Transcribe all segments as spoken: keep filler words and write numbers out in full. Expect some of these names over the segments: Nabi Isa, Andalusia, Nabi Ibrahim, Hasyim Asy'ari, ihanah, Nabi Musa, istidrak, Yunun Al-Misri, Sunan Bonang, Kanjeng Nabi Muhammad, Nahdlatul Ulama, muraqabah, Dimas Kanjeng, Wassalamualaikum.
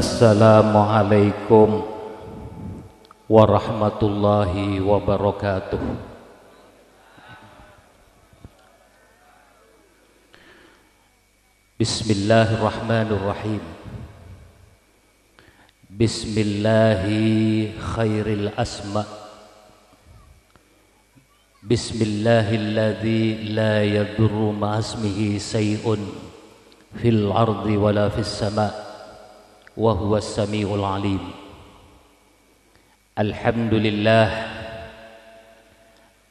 Assalamualaikum warahmatullahi wabarakatuh. Bismillahirrahmanirrahim. Bismillahi khairil asma. Bismillahilladzi la yadurru ma'asmihi say'un fil ardi wala fis sama wa huwa as-sami'ul alim. Alhamdulillah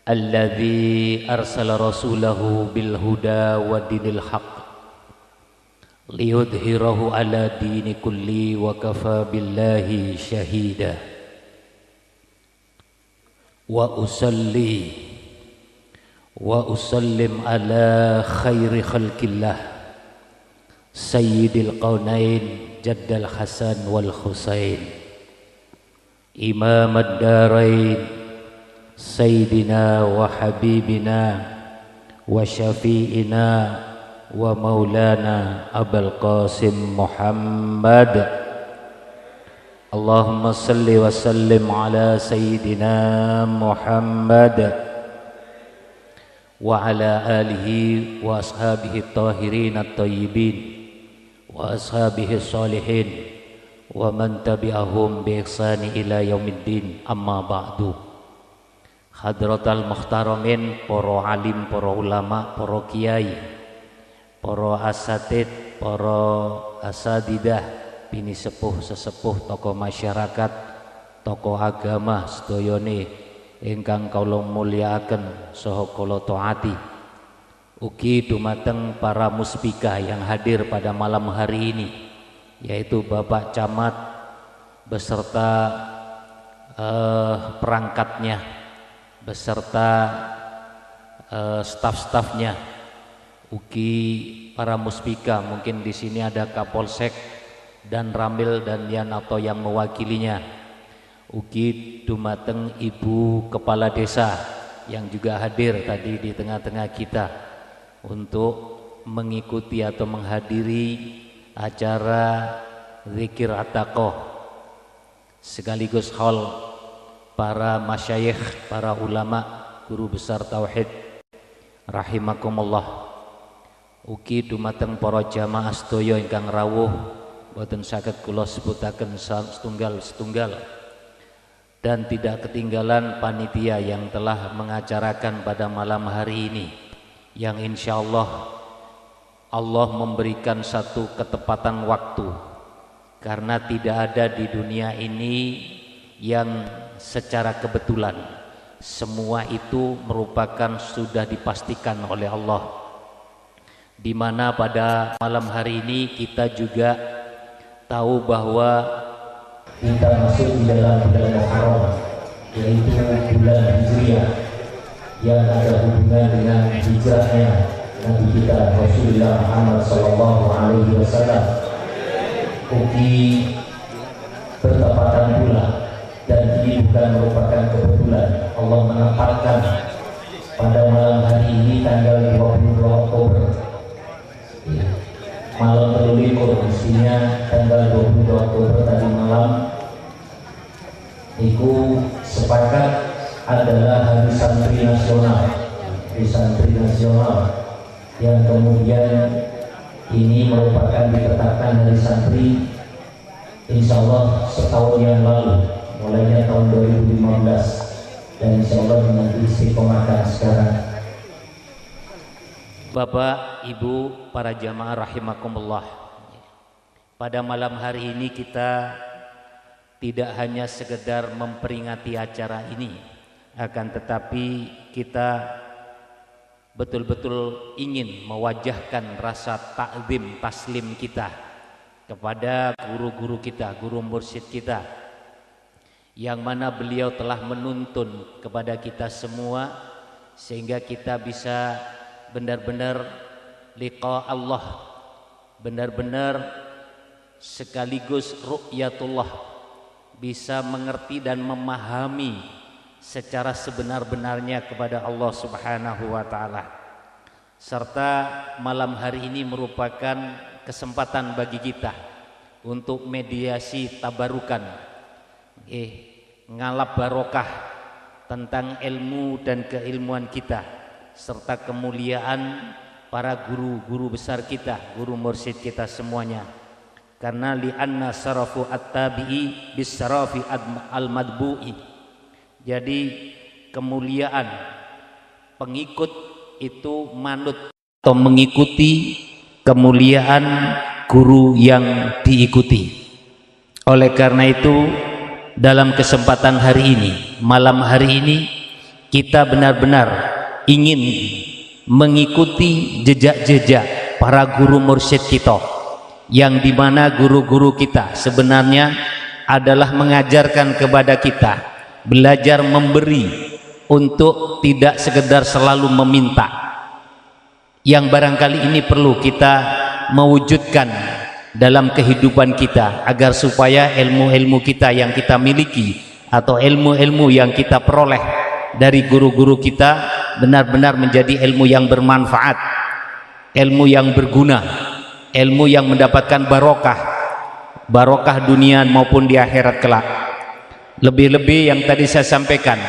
alladzi arsala rasulahu bil huda wa dinil haqq liyudhhirahu ala dini kulli wa kafa billahi shahida. Wa usalli wa usallim ala khairi khalqillah Sayyidil Qaunain Jaddal Hasan wal Husain Imam ad-Darain Sayyidina wa Habibina wa Syafi'ina wa Maulana Abul Qasim Muhammad. Allahumma salli wa sallim ala Sayyidina Muhammad wa ala alihi wa ashabihi at-tahirin at-tayyibin wa ashabihi sholihin wa man tabi'ahum bi ihsani ila yaumiddin. Amma ba'du. Hadratal muhtaramin, para alim, para ulama, para kiai, para asatid, para asadidah, bini sepuh sesepuh, tokoh masyarakat, tokoh agama sedayane ingkang kawula mulyakaken saha kula taati. Ugi dumateng para muspika yang hadir pada malam hari ini, yaitu Bapak Camat beserta eh, perangkatnya, beserta eh, staf-stafnya. Ugi para muspika, mungkin di sini ada Kapolsek dan Ramil dan Yan atau yang mewakilinya. Ugi dumateng Ibu Kepala Desa yang juga hadir tadi di tengah-tengah kita untuk mengikuti atau menghadiri acara zikir at-taqwa, sekaligus hal para masyayikh, para ulama, guru besar tauhid rahimakumullah. Ugi dumateng para jamaah sedaya ingkang rawuh, boten saged kula sebutaken setunggal-setunggal, dan tidak ketinggalan panitia yang telah mengacarakan pada malam hari ini, yang insya Allah Allah memberikan satu ketepatan waktu, karena tidak ada di dunia ini yang secara kebetulan. Semua itu merupakan sudah dipastikan oleh Allah, di mana pada malam hari ini kita juga tahu bahwa kita masuk di dalam bulan Muharram, yaitu bulan Hijriah, yang ada hubungan dengan hijrahnya Nabi kita Rasulullah Muhammad sallallahu alaihi wasallam. Ugi bertepatan pula, dan ini bukan merupakan kebetulan, Allah menampakkan pada malam hari ini tanggal dua puluh dua Oktober, malam terlikur, isinya tanggal dua puluh dua Oktober tadi malam itu sepakat adalah hari santri nasional, hari santri nasional, yang kemudian ini merupakan ditetapkan hari santri insya Allah setahun yang lalu, mulainya tahun dua ribu lima belas, dan insya Allah nanti istiqomahkan sekarang. Bapak, Ibu, para jamaah rahimakumullah, pada malam hari ini kita tidak hanya sekedar memperingati acara ini, akan tetapi kita betul-betul ingin mewajahkan rasa takzim taslim kita kepada guru-guru kita, guru mursyid kita, yang mana beliau telah menuntun kepada kita semua sehingga kita bisa benar-benar liqa Allah, benar-benar sekaligus ru'yatullah, bisa mengerti dan memahami secara sebenar-benarnya kepada Allah Subhanahu wa taala. Serta malam hari ini merupakan kesempatan bagi kita untuk mediasi tabarukan, eh, ngalap barokah tentang ilmu dan keilmuan kita serta kemuliaan para guru-guru besar kita, guru mursyid kita semuanya. Karena li'anna sarafu at-tabi'i bis-sarafi al-madbu'i. Jadi kemuliaan pengikut itu manut atau mengikuti kemuliaan guru yang diikuti. Oleh karena itu, dalam kesempatan hari ini, malam hari ini, kita benar-benar ingin mengikuti jejak-jejak para guru mursyid kita, yang dimana guru-guru kita sebenarnya adalah mengajarkan kepada kita belajar memberi untuk tidak sekedar selalu meminta, yang barangkali ini perlu kita mewujudkan dalam kehidupan kita agar supaya ilmu-ilmu kita yang kita miliki atau ilmu-ilmu yang kita peroleh dari guru-guru kita benar-benar menjadi ilmu yang bermanfaat, ilmu yang berguna, ilmu yang mendapatkan barokah, barokah dunia maupun di akhirat kelak. Lebih-lebih yang tadi saya sampaikan,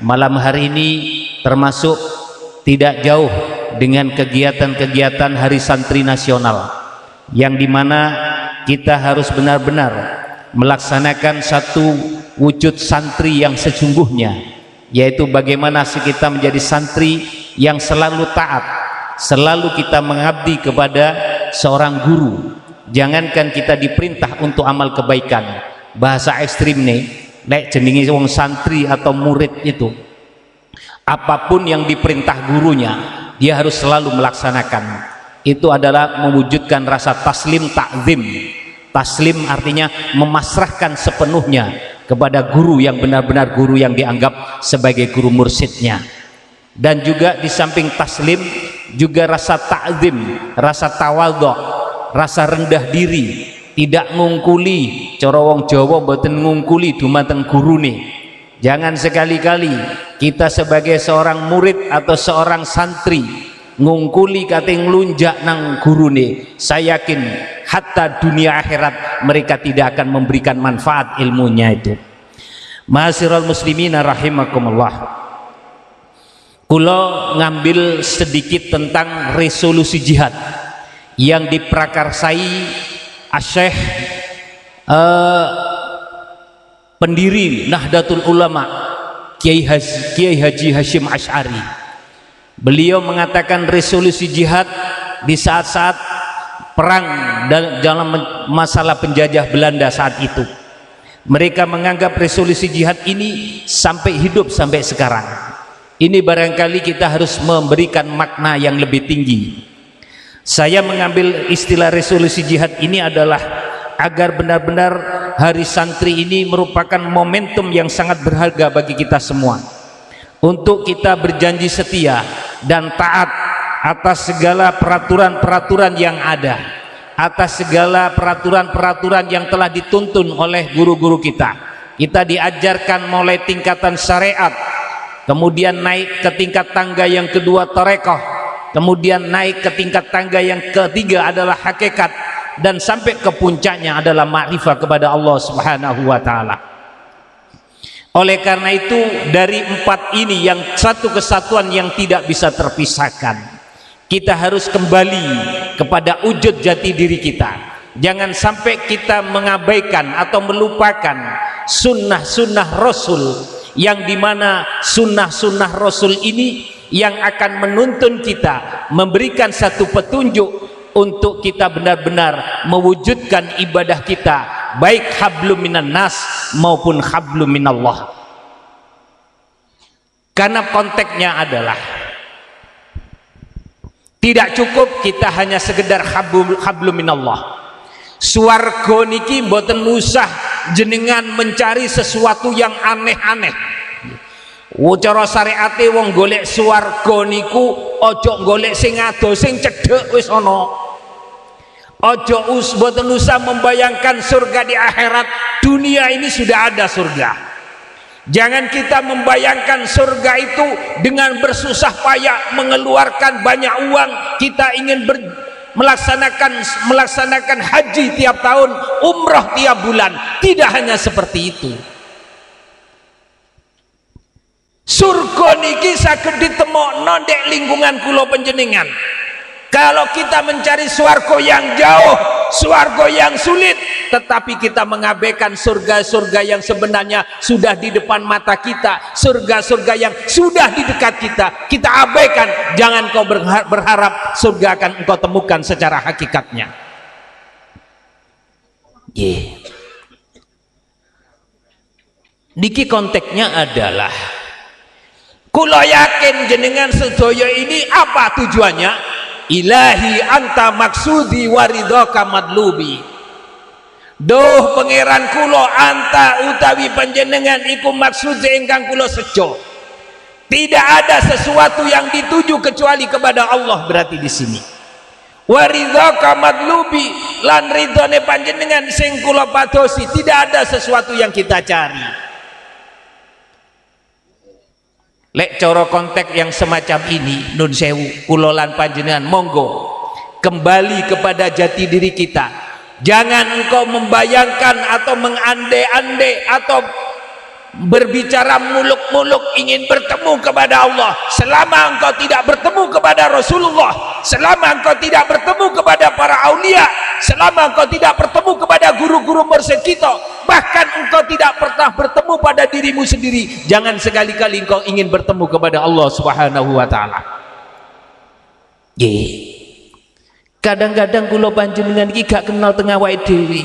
malam hari ini termasuk tidak jauh dengan kegiatan-kegiatan Hari Santri Nasional, yang dimana kita harus benar-benar melaksanakan satu wujud santri yang sesungguhnya, yaitu bagaimana kita menjadi santri yang selalu taat, selalu kita mengabdi kepada seorang guru. Jangankan kita diperintah untuk amal kebaikan, bahasa ekstrim nih, lek jenenge wong santri atau murid itu, apapun yang diperintah gurunya dia harus selalu melaksanakan. Itu adalah mewujudkan rasa taslim takzim. Taslim artinya memasrahkan sepenuhnya kepada guru yang benar-benar guru yang dianggap sebagai guru mursyidnya. Dan juga di samping taslim juga rasa ta'zim, rasa tawadhu, rasa rendah diri, tidak ngungkuli, cara wong Jawa mboten ngungkuli dumateng gurune. Jangan sekali-kali kita sebagai seorang murid atau seorang santri ngungkuli kate nglunjak nang gurune. Saya yakin hatta dunia akhirat mereka tidak akan memberikan manfaat ilmunya itu. Ma'asyiral muslimina rahimakumullah. Kula ngambil sedikit tentang resolusi jihad yang diprakarsai Syekh eh, pendiri Nahdlatul Ulama Kiai Haji, Kiai Haji Hasyim Asy'ari. Beliau mengatakan resolusi jihad di saat-saat perang dalam masalah penjajah Belanda saat itu. Mereka menganggap resolusi jihad ini sampai hidup sampai sekarang. Ini barangkali kita harus memberikan makna yang lebih tinggi. Saya mengambil istilah resolusi jihad ini adalah agar benar-benar Hari Santri ini merupakan momentum yang sangat berharga bagi kita semua, untuk kita berjanji setia dan taat atas segala peraturan-peraturan yang ada, atas segala peraturan-peraturan yang telah dituntun oleh guru-guru kita. Kita diajarkan mulai tingkatan syariat, kemudian naik ke tingkat tangga yang kedua tarekoh, kemudian naik ke tingkat tangga yang ketiga adalah hakikat, dan sampai ke puncaknya adalah ma'rifah kepada Allah subhanahu wa ta'ala. Oleh karena itu, dari empat ini yang satu kesatuan yang tidak bisa terpisahkan. Kita harus kembali kepada wujud jati diri kita. Jangan sampai kita mengabaikan atau melupakan sunnah-sunnah Rasul, yang dimana sunnah-sunnah Rasul ini yang akan menuntun kita, memberikan satu petunjuk untuk kita benar-benar mewujudkan ibadah kita, baik hablum minan nas maupun hablum minallah. Karena konteksnya adalah tidak cukup kita hanya sekedar hablum minallah. Swarga niki mboten usah jenengan mencari sesuatu yang aneh-aneh. Cara syariate wong golek swarga niku aja golek sing ado, sing cedhek wis ana. Aja us mboten usah membayangkan surga di akhirat. Dunia ini sudah ada surga. Jangan kita membayangkan surga itu dengan bersusah payah mengeluarkan banyak uang. Kita ingin ber melaksanakan melaksanakan haji tiap tahun, umrah tiap bulan. Tidak hanya seperti itu. Surga niki saged ditemokno ndek lingkungan kula panjenengan. Kalau kita mencari swarga yang jauh, swarga yang sulit, tetapi kita mengabaikan surga-surga yang sebenarnya sudah di depan mata kita, surga-surga yang sudah di dekat kita, kita abaikan. Jangan kau berharap surga akan engkau temukan secara hakikatnya. Yeah. Niki konteknya adalah kula yakin jenengan sedoyo ini apa tujuannya? Ilahi anta maksudi waridhoka madlubi. Doh pangeran kula, anta utawi panjenengan iku maksud ingkang kula sejo. Tidak ada sesuatu yang dituju kecuali kepada Allah. Berarti di sini waridhoka madlubi, lan ridhone panjenengan sing kula padosi. Tidak ada sesuatu yang kita cari. Lek coro kontek yang semacam ini, nun sewu, kula lan panjenengan monggo kembali kepada jati diri kita. Jangan engkau membayangkan atau mengandai-andai atau berbicara muluk-muluk ingin bertemu kepada Allah selama engkau tidak bertemu kepada Rasulullah, selama engkau tidak bertemu kepada para aulia, selama engkau tidak bertemu kepada guru-guru mursyid kita. Bahkan engkau tidak pernah bertemu pada dirimu sendiri. Jangan sekali-kali engkau ingin bertemu kepada Allah Subhanahu wa taala. Nggih. Kadang-kadang kula panjenengan iki gak kenal teng awake dhewe.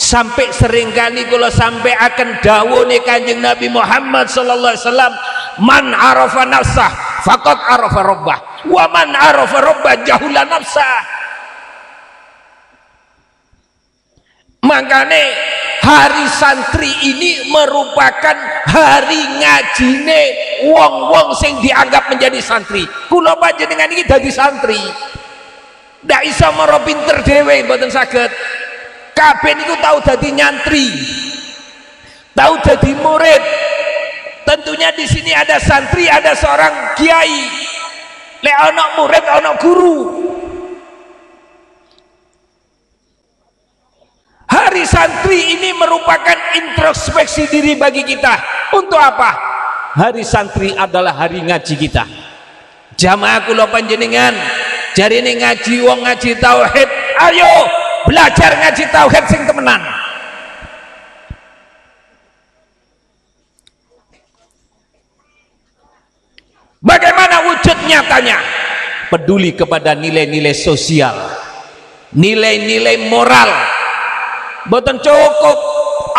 Sampai seringkali kula sampai akan dawuhne Kanjeng Nabi Muhammad sallallahu alaihi wasallam, man arafa nafsah faqad arafa rabbah, wa man arafa rabbah jahula nafsah. Makanya hari santri ini merupakan hari ngajine wong-wong sing dianggap menjadi santri. Kula panjenengan iki dadi santri. Ndak iso moro pinter dhewe, mboten saged. Kabeh niku tau dadi nyantri. Tau dadi murid. Tentunya di sini ada santri, ada seorang kiai. Lek ana murid, ana guru. Hari santri ini merupakan introspeksi diri bagi kita. Untuk apa? Hari santri adalah hari ngaji kita. Jamaah kula panjenengan, jarine ngaji wong ngaji tauhid. Ayo belajar ngaji tauhid sing temenan. Bagaimana wujud nyatanya? Peduli kepada nilai-nilai sosial, nilai-nilai moral. Boten cukup.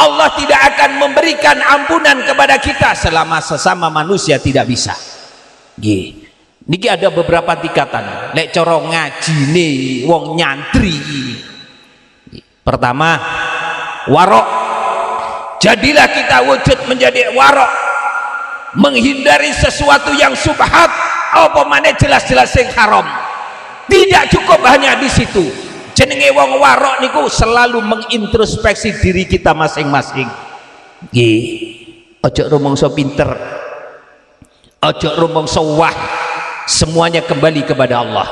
Allah tidak akan memberikan ampunan kepada kita selama sesama manusia tidak bisa. Nggih. Niki ada beberapa tingkatan lek cara ngajine wong nyantri. Pertama, warok. Jadilah kita wujud menjadi warok, menghindari sesuatu yang subhat apa maneh jelas-jelas sing haram. Tidak cukup hanya di situ. Jenenge wong warok niku selalu mengintrospeksi diri kita masing-masing. Nggih. Ojo rumangsa pinter. Ojo rumangsa wah. Semuanya kembali kepada Allah.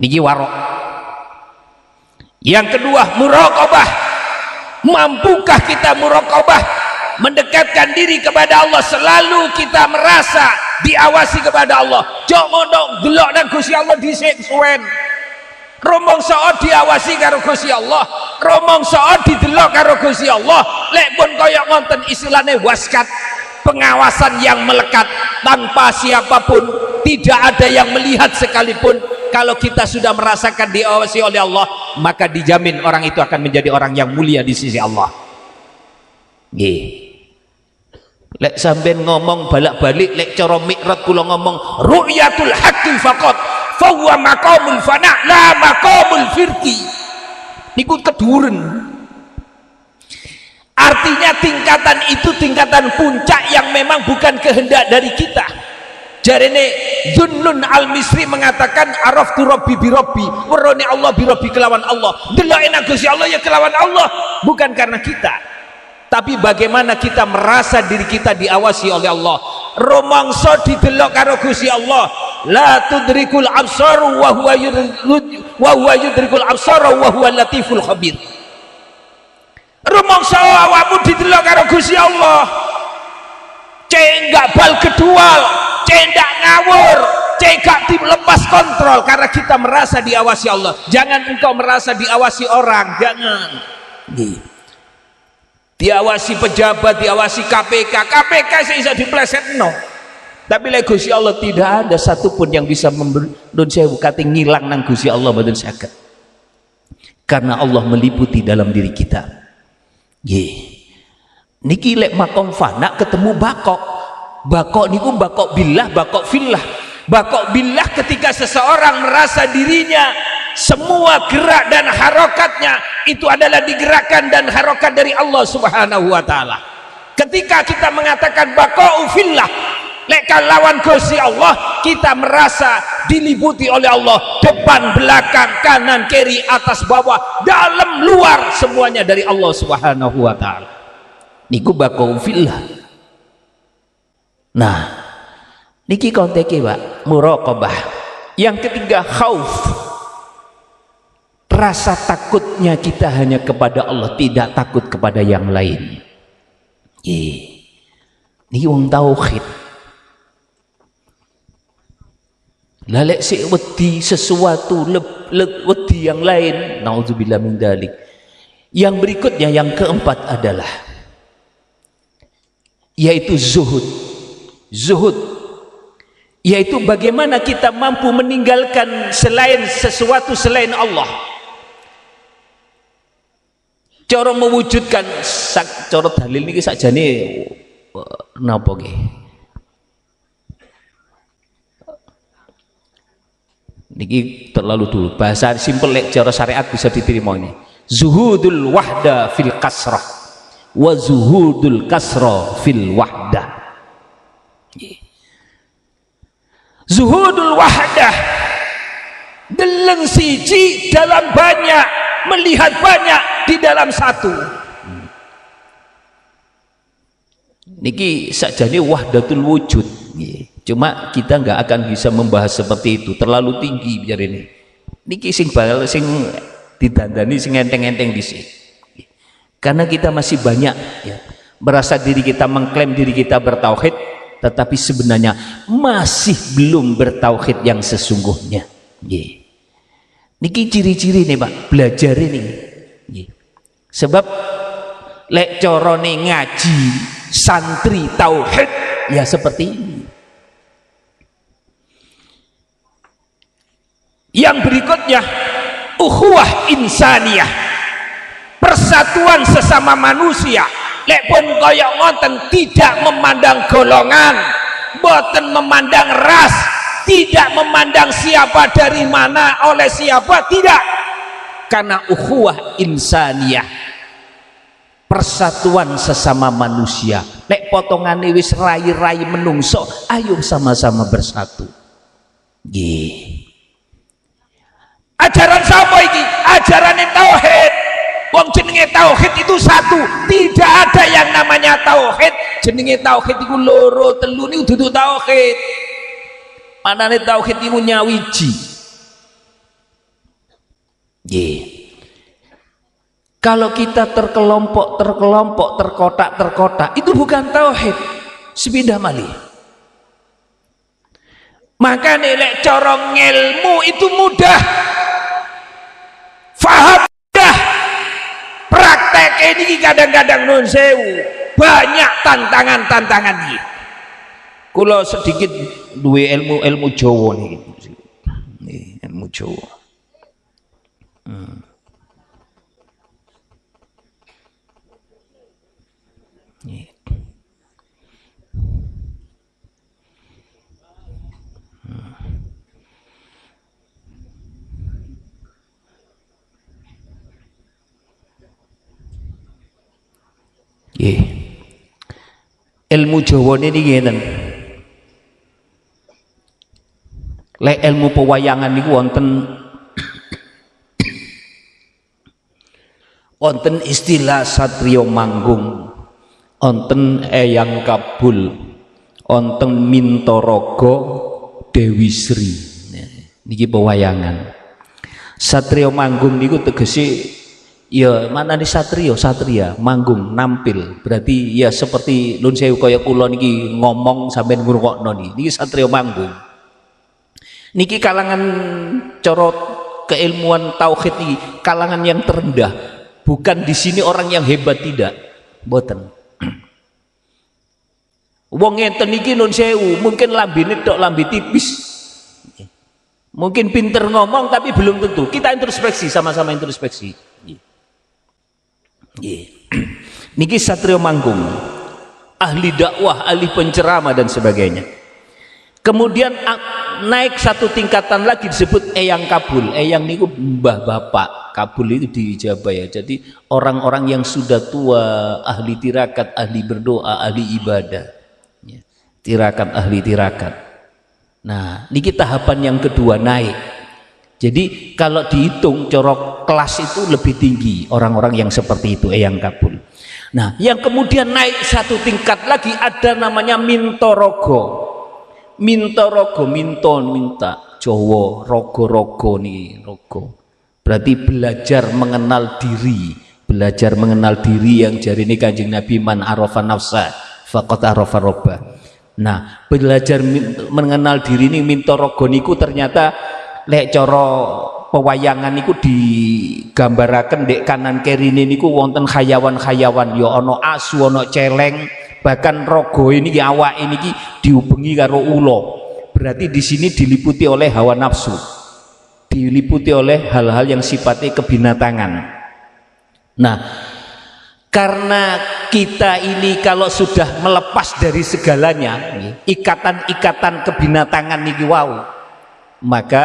Niki warok. Yang kedua, muraqabah. Mampukah kita muraqabah? Mendekatkan diri kepada Allah, selalu kita merasa diawasi kepada Allah. Jok mondok delok nang Gusti Allah dhisik suwen. Rumangsa diawasi karo Gusti Allah, rumangsa didelok karo Gusti Allah. Lek pun kaya ngonten istilahnya waskat, pengawasan yang melekat tanpa siapapun, tidak ada yang melihat sekalipun. Kalau kita sudah merasakan diawasi oleh Allah, maka dijamin orang itu akan menjadi orang yang mulia di sisi Allah. Nggih. Lek sampean ngomong balak-balik, lek cara mikrot kula ngomong ru'yatul haqqi faqat fahuwa maqamul fana la maqamul firqi. Niku keduren. Artinya tingkatan itu tingkatan puncak yang memang bukan kehendak dari kita. Jarene Yunun Al-Misri mengatakan araftu rabbi bi rabbi, werone Allah bi rabbi kelawan Allah. Deloke nang Gusti Allah ya kelawan Allah, bukan karena kita. tapi bagaimana kita merasa diri kita diawasi oleh Allah. Romangso didelok karo Gusti Allah. La tudrikul absar wa huwa wa huwa yudrikul absar wa huwa latiful khabir. Romangso awakmu didelok karo Gusti Allah. Cenggak bal kedual, cendak ngawur, cegak tim lepas kontrol karena kita merasa diawasi Allah. Jangan engkau merasa diawasi orang, jangan. Diawasi pejabat, diawasi K P K. K P K saya bisa dipleset no. Tapi lek Gusti Allah tidak ada satupun yang bisa membendun saya bukati ngilang nang Gusti Allah badan sakit. Karena Allah meliputi dalam diri kita. Ye. Niki lek makom fana ketemu bakok. Bakok niku bakok billah, bakok fillah. Bakok billah ketika seseorang merasa dirinya semua gerak dan harokatnya itu adalah digerakkan dan harokat dari Allah subhanahu wa ta'ala. Ketika kita mengatakan bakok fillah, lekan lawan kursi Allah, kita merasa diliputi oleh Allah, depan, belakang, kanan, kiri, atas, bawah, dalam, luar, semuanya dari Allah subhanahu wa ta'ala. Niku bakok fillah. Nah, niki konteki Pak, muraqabah. Yang ketiga khauf. Rasa takutnya kita hanya kepada Allah, tidak takut kepada yang lain. Ye. Niki wong tauhid. Lalek sik wedi sesuatu leb, leb, wedi yang lain. Nauzubillah min dzalik. Yang berikutnya yang keempat adalah yaitu zuhud. Zuhud yaitu bagaimana kita mampu meninggalkan selain sesuatu selain Allah. Cara mewujudkan sak cara dalil niki sakjane napa nggih. Niki terlalu dulu. Bahasa simpel lek cara syariat bisa diterima ini. Zuhudul wahda fil kasrah wa zuhudul kasrah fil wahda. Zuhudul wahdah, deleng siji dalam banyak, melihat banyak di dalam satu. Hmm. Niki sakjane wahdatul wujud. Cuma kita nggak akan bisa membahas seperti itu, terlalu tinggi biar ini. Niki sing bakal sing didandani sing enteng-enteng dhisik. Karena kita masih banyak ya, merasa diri kita mengklaim diri kita bertauhid, tetapi sebenarnya masih belum bertauhid yang sesungguhnya. Yeah. Niki ciri-ciri nih Pak, belajar ini. Yeah. Sebab lek corone ngaji santri tauhid ya seperti ini. Yang berikutnya ukhuwah insaniyah, persatuan sesama manusia. Lek pun koyok ngoten tidak memandang golongan, boten memandang ras, tidak memandang siapa dari mana oleh siapa, tidak. Karena ukhuwah insaniyah, persatuan sesama manusia. Lek potongane wis rai-rai menungso, ayo sama-sama bersatu. Nggih. Ajaran sapa iki? Ajaran tauhid. Wong jenenge tauhid itu satu, tidak ada yang namanya tauhid. Jenenge tauhid itu loro telu niku dudu tauhid. Manane tauhid niku nyawiji. Nggih. Kalau kita terkelompok, terkelompok, terkotak, terkotak, itu bukan tauhid. Sepindah malih. Maka nek cara ilmu itu mudah. Faham praktek ini kadang-kadang nun sewu banyak tantangan-tantangan ini. Kalau sedikit duwe ilmu ilmu Jawa nih, ilmu Jawa. Hmm. Yeah. Ilmu Jawa ini ngeten. Lek ilmu pewayangan niku wonten wonten istilah satriya manggung. onten eyang kabul, onten mintorogo Dewi Sri. Niki pewayangan. Satrio manggung niku tegesi ya mana nih satrio, satria manggung nampil. Berarti ya seperti nun sewu kaya kula niki ngomong sampean ngrungokno niki. Niki satrio manggung. Niki kalangan corot keilmuan tauhid niki kalangan yang terendah. Bukan di sini orang yang hebat tidak. Boten. Wong ngeten niki nun sewu, mungkin lambine tok lambi tipis. Mungkin pinter ngomong tapi belum tentu. Kita introspeksi, sama-sama introspeksi. Nggih. Niki satrio manggung. Ahli dakwah, ahli penceramah dan sebagainya. Kemudian naik satu tingkatan lagi disebut eyang kabul. Eyang niku mbah bapak, kabul itu di Jabaya. Jadi orang-orang yang sudah tua, ahli tirakat, ahli berdoa, ahli ibadah. Tirakat, ahli tirakat. Nah, niki tahapan yang kedua naik. Jadi kalau dihitung corok kelas itu lebih tinggi orang-orang yang seperti itu, eyang kabul. Nah, yang kemudian naik satu tingkat lagi ada namanya mintorogo. Mintorogo, minton minta Jawa, rogo-rogo nih rogo. Berarti belajar mengenal diri, belajar mengenal diri yang jari ini Kanjeng Nabi man arafa nafsa faqad arafa robba. Nah, belajar mengenal diri ini mintorogo niku ternyata lek cara pewayangan niku digambaraken dek kanan kerine niku wonten khayawan-khayawan ya ana asu, ana celeng. Bahkan rogo ini awak ini dihubungi karo ulo. Berarti di sini diliputi oleh hawa nafsu, diliputi oleh hal-hal yang sifatnya kebinatangan. Nah, karena kita ini kalau sudah melepas dari segalanya ikatan-ikatan kebinatangan niki wau, maka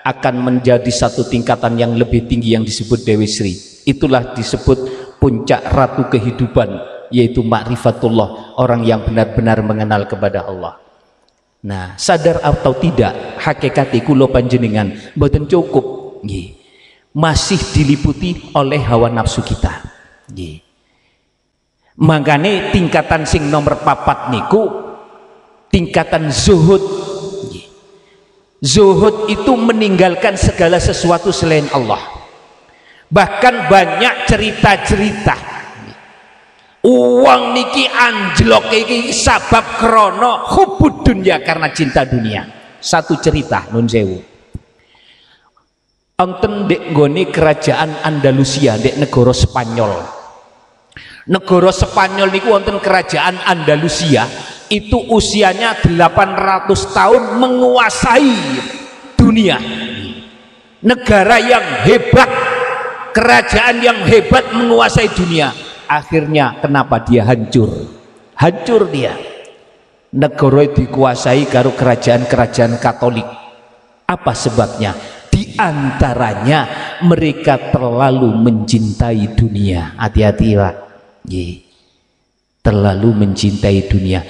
akan menjadi satu tingkatan yang lebih tinggi yang disebut Dewi Sri. Itulah disebut puncak ratu kehidupan, yaitu ma'rifatullah, orang yang benar-benar mengenal kepada Allah. Nah, sadar atau tidak hakikati kula panjenengan mboten cukup nggih, masih diliputi oleh hawa nafsu kita nggih. Makane tingkatan sing nomor papat niku tingkatan zuhud nggih. Zuhud itu meninggalkan segala sesuatu selain Allah. Bahkan banyak cerita-cerita uang niki anjlok iki sabab krono hubud dunia, karena cinta dunia. Satu cerita nun sewu, onten dek nggone kerajaan Andalusia dek negara Spanyol. Negara Spanyol niku onten kerajaan Andalusia itu usianya delapan ratus tahun menguasai dunia. Negara yang hebat, kerajaan yang hebat menguasai dunia. Akhirnya kenapa dia hancur? Hancur dia. Negara dikuasai karo kerajaan-kerajaan Katolik. Apa sebabnya? Di antaranya mereka terlalu mencintai dunia. Hati-hati Pak. Terlalu mencintai dunia.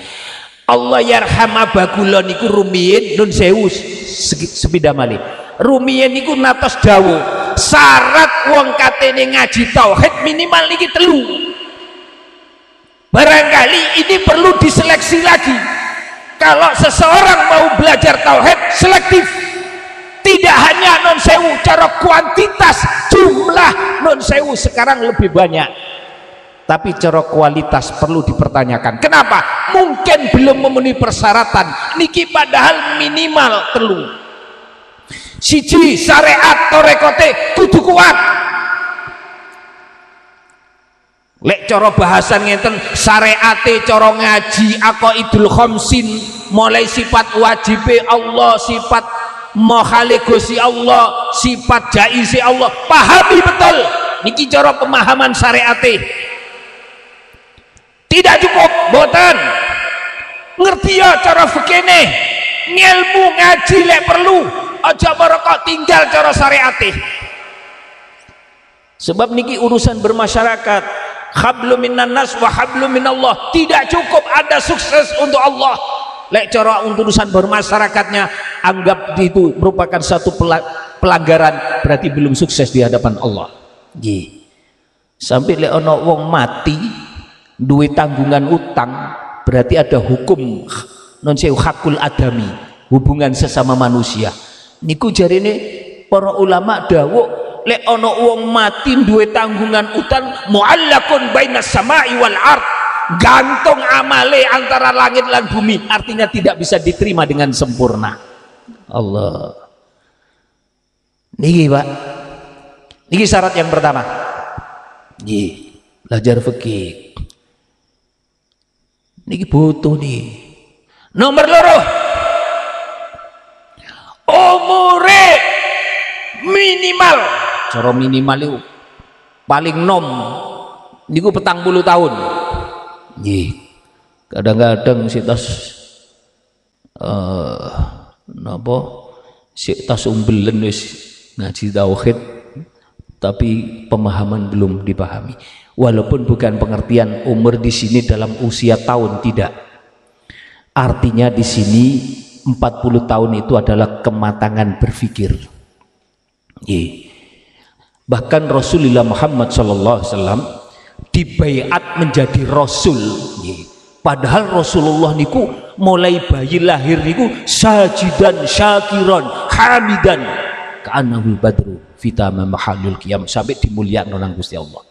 Allah yarham abakula niku rumiyin nun sewu sepida malih. Rumiyin niku natos dawuh. Syarat wong katene ngaji tauhid minimal niki telu. Barangkali ini perlu diseleksi lagi. Kalau seseorang mau belajar tauhid selektif, tidak hanya non sewu cara kuantitas jumlah non sewu sekarang lebih banyak, tapi cara kualitas perlu dipertanyakan. Kenapa? Mungkin belum memenuhi persyaratan niki padahal minimal telu. Siji syariat torekote kudu kuat. Lek cara bahasa ngeten syariate cara ngaji aqaidul khamsin, mulai sifat wajibe Allah, sifat makhaliqusi Allah, sifat jaizi Allah, pahami betul niki cara pemahaman syariate. Tidak cukup boten ngerti ya cara fikine ngilmu ngaji lek perlu aja mereka tinggal cara syariate, sebab niki urusan bermasyarakat. Hablu minan nas wa hablu minallah, tidak cukup ada sukses untuk Allah. Lek cara urusan bermasyarakatnya anggap itu merupakan satu pelanggaran, berarti belum sukses di hadapan Allah. Nggih. Sampai lek ana wong mati duwe tanggungan utang, berarti ada hukum non sewu hakul adami, hubungan sesama manusia. Niku jarine para ulama dawuh, lek ana wong mati duwe tanggungan utang, muallakun bainas sama'i wal ard, gantung amale antara langit dan bumi, artinya tidak bisa diterima dengan sempurna. Allah. Niki, Pak. Niki syarat yang pertama. Nggih, belajar fikih. Niki butuh nih. Nomor loro. Umure minimal. Cara minimal itu paling nom niku petang puluh tahun. Nggih. Kadang-kadang sitas eh napa sitas umbelen wis ngaji tauhid tapi pemahaman belum dipahami. Walaupun bukan pengertian umur di sini dalam usia tahun, tidak. Artinya di sini empat puluh tahun itu adalah kematangan berpikir. Ye. Bahkan Rasulullah Muhammad sallallahu alaihi wasallam dibaiat menjadi rasul. Ye. Padahal Rasulullah niku mulai bayi lahir niku sajidan syakiran hamidan ka'anahul badru fitama mahalul qiyam, sampai dimuliakan orang Gusti Allah.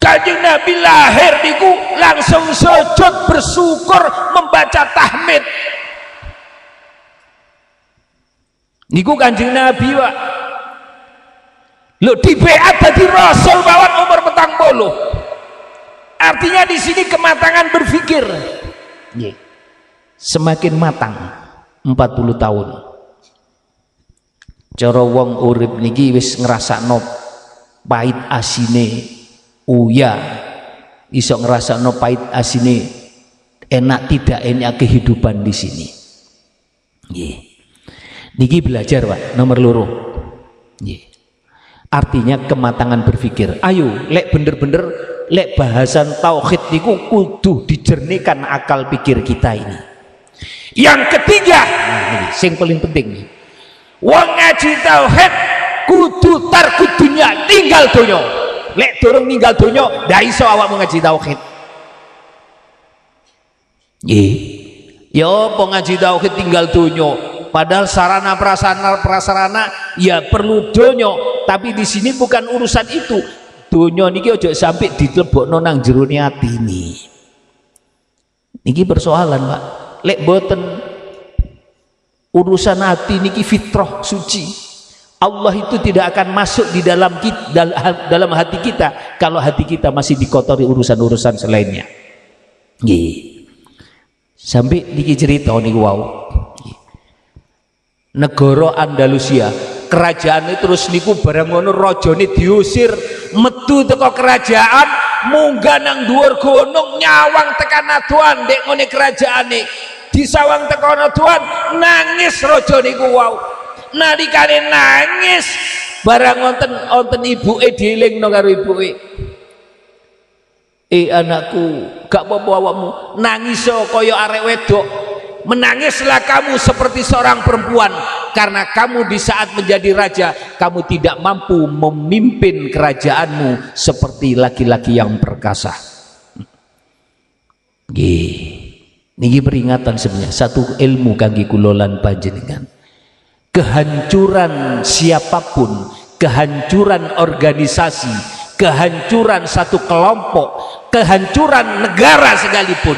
Kanjeng Nabi lahir niku langsung sujud bersyukur membaca tahmid. Niku Kanjeng Nabi, Pak. Lho dibeat dadi rasul mawon umur petang puluh. Artinya di sini kematangan berpikir. Nggih. Semakin matang empat puluh tahun. Cara wong urip niki wis ngrasakno pahit asine uya, iso ngrasakno pahit asine enak tidak enak kehidupan di sini. Nggih. Niki belajar, Pak, nomor loro. Nggih. Artinya kematangan berpikir. Ayo lek bener-bener lek bahasan tauhid niku kudu dijernikan akal pikir kita ini. Yang ketiga, nah ini sing paling penting. Wong ngaji tauhid kudu tarkut dunya, tinggal donya. Lek dorong ninggal donya ndak iso awakmu ngaji tauhid. Nggih. Ya apa ngaji tauhid tinggal donya, padahal sarana prasarana prasarana ya perlu donya, tapi di sini bukan urusan itu. Donya niki aja sampai ditlebokno nang jero ati ini. Niki persoalan, Pak. Lek boten urusan hati niki fitrah suci. Allah itu tidak akan masuk di dalam kita, dalam hati kita kalau hati kita masih dikotori urusan-urusan selainnya. Nggih. Sampai niki cerita niku wau. Negara Andalusia, kerajaannya terus niku bareng ngono rajane diusir, metu teko kerajaan, munggah nang dhuwur gunung nyawang tekan aduan ndek ngene kerajaane. Disawang tekan aduan nangis raja niku wau. Nalikane nangis barang wonten wonten ibuke dielingno karo ibuke. Eh anakku, gak apa-apa awakmu, nangiso kaya arek wedok. Menangislah kamu seperti seorang perempuan karena kamu di saat menjadi raja kamu tidak mampu memimpin kerajaanmu seperti laki-laki yang perkasa. Nggih. Niki peringatan sebenarnya satu ilmu kangge kula lan panjenengan. Kehancuran siapapun, kehancuran organisasi, kehancuran satu kelompok, kehancuran negara sekalipun,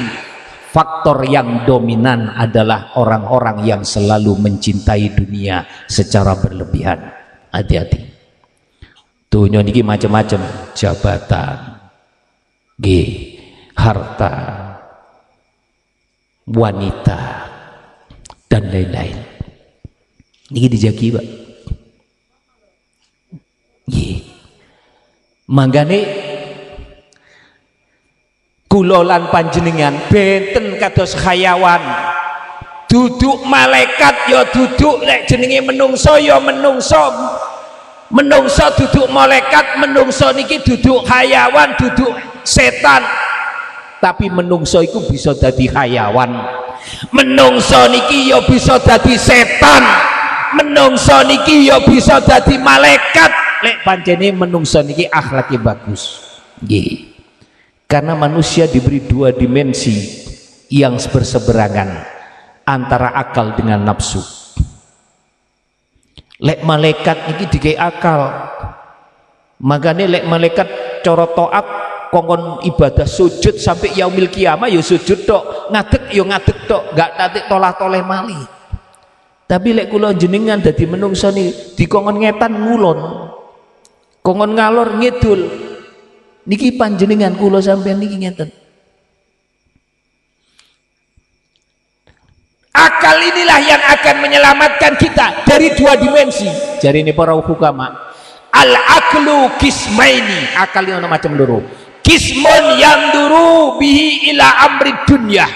faktor yang dominan adalah orang-orang yang selalu mencintai dunia secara berlebihan. Hati-hati. Dunia niki macam-macam, jabatan, g, harta, wanita, dan lain-lain. Niki dijagi, Pak. Nggih. Mangkane kula lan panjenengan benten kados hayawan. Duduk malaikat ya duduk, lek jenenge menungso ya menungso. Menungso duduk malaikat, menungso niki duduk hayawan, duduk setan. Tapi menungso iku bisa dadi hayawan. Menungso niki ya bisa dadi setan. Menungso niki ya bisa jadi malaikat. Lek pancene menungso niki akhlaki bagus. Nggih. Karena manusia diberi dua dimensi yang berseberangan antara akal dengan nafsu. Lek malaikat ini dikai akal, makanya lek malaikat coro toat kongkon ibadah sujud sampai yaumil kiamah yo sujud tok, ngadek yo ngadek tok, gak nanti tolah toleh mali. Tapi lek kula jenengan dadi menungsa nih dikongkon ngetan ngulon, kongkon ngalor ngidul. Niki panjenengan kula sampean niki ngeten. Akal inilah yang akan menyelamatkan kita dari dua dimensi. Jadi ini para hukama. Al-aklu kismaini, akal ini macam loro. Kismun yanduru bihi ila amri dunya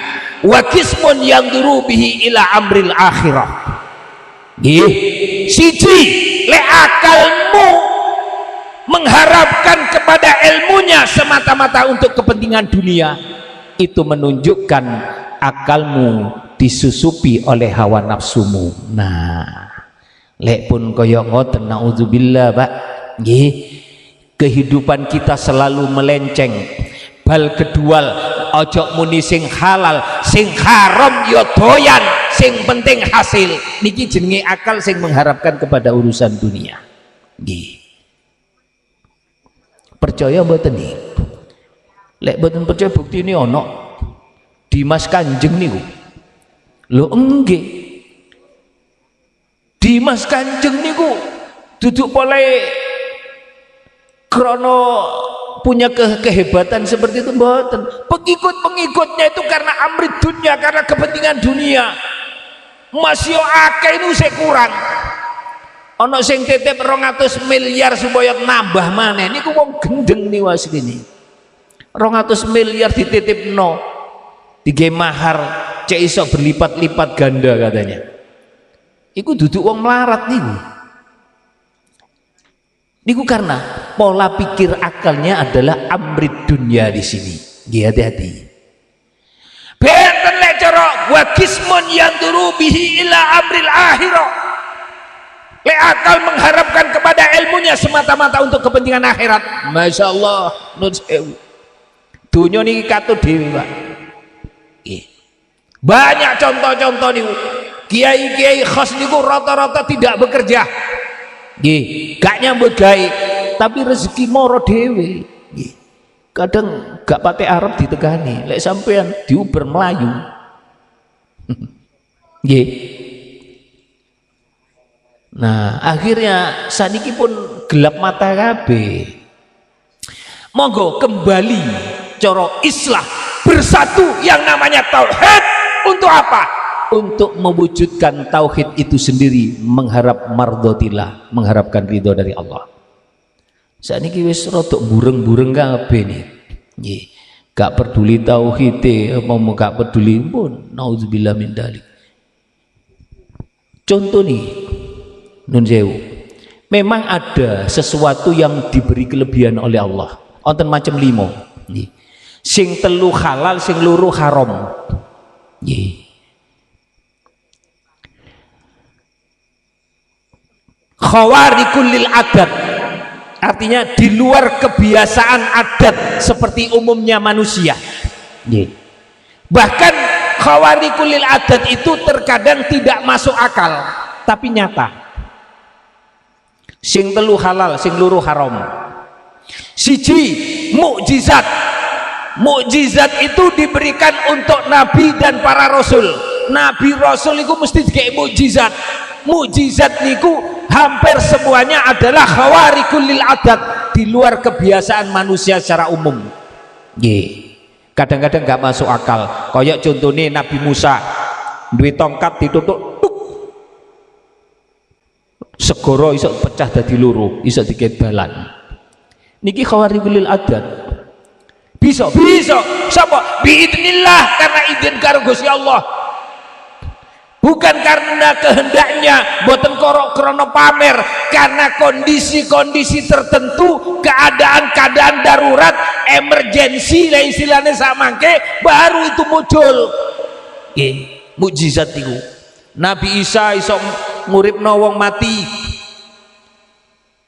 wa kismun yanduru bihi ila amril akhirah. Nggih, siji le akalmu mengharapkan kepada ilmunya semata-mata untuk kepentingan dunia, itu menunjukkan akalmu disusupi oleh hawa nafsumu. Nah, lek pun koyok ngoten, naudzubillah Pak, nggih, kehidupan kita selalu melenceng bal kedual, ojo muni sing halal sing haram yo doyan, sing penting hasil. Niki jenenge akal sing mengharapkan kepada urusan dunia. Nggih, percaya mboten nih? Lek mboten percaya bukti ini ono Dimas Kanjeng niku. Lho nggih, Dimas Kanjeng niku duduk polai krono punya ke kehebatan seperti itu mboten. Pengikut-pengikutnya itu karena amrit dunia, karena kepentingan dunia. Masih akeh niku sik kurang. Ono sing titip dua ratus miliar supaya nambah maneh niku wong gendeng nih waslini. dua ratus miliar dititip no tiga mahar cek iso berlipat-lipat ganda katanya. Iku duduk wong melarat niku. Niku karena pola pikir akalnya adalah amrit dunia di sini. Nggih, hati-hati. Benten lek cara wa kismun yanduru bihi ila amril akhirah. Le akal mengharapkan kepada ilmunya semata-mata untuk kepentingan akhirat. Masya Allah, dunia ini kata dewi Pak. Banyak contoh-contoh nih, kiai-kiai khas niku rata-rata tidak bekerja, gak nyambut gawe, tapi rezeki moro dewi. Kadang gak pakai Arab ditegani, lek sampean diuber Melayu. Nah, akhirnya saniki pun gelap mata kabeh. Monggo kembali coro islah, bersatu yang namanya tauhid. Untuk apa? Untuk mewujudkan tauhid itu sendiri, mengharap mardhotillah, mengharapkan ridho dari Allah. Saniki wis rodok bureng-bureng kabeh nggih. Gak peduli tauhid, mau gak peduli pun. Nauzubillah min dzalik. Contoh nih, nun sewu, memang ada sesuatu yang diberi kelebihan oleh Allah. Onten macam limo, sing telu halal, sing luru haram. Khawariqul lil adat, artinya di luar kebiasaan adat seperti umumnya manusia. Bahkan khawariqul lil adat itu terkadang tidak masuk akal, tapi nyata. Sing telu halal, sing luru haram. Siji mukjizat. Mukjizat itu diberikan untuk nabi dan para rasul. Nabi rasul itu mesti dikei mukjizat. Mukjizat niku hampir semuanya adalah khawariqul lil adat, di luar kebiasaan manusia secara umum. Kadang-kadang nggak masuk akal. Kayak contohnya Nabi Musa, duwe tongkat ditutup. Segoro iso pecah dadi loro, iso diket balan. Niki khawariqul lil adat. Bisa, bisa. Sapa? Biidznillah, karena izin karo Gusti Allah. Bukan karena kehendaknya, boten korok krono pamer, karena kondisi-kondisi tertentu, keadaan-keadaan darurat, emergensi lah istilahnya samangke, baru itu muncul. Eh, mukjizat niku. Nabi Isa iso ngurip nawang mati,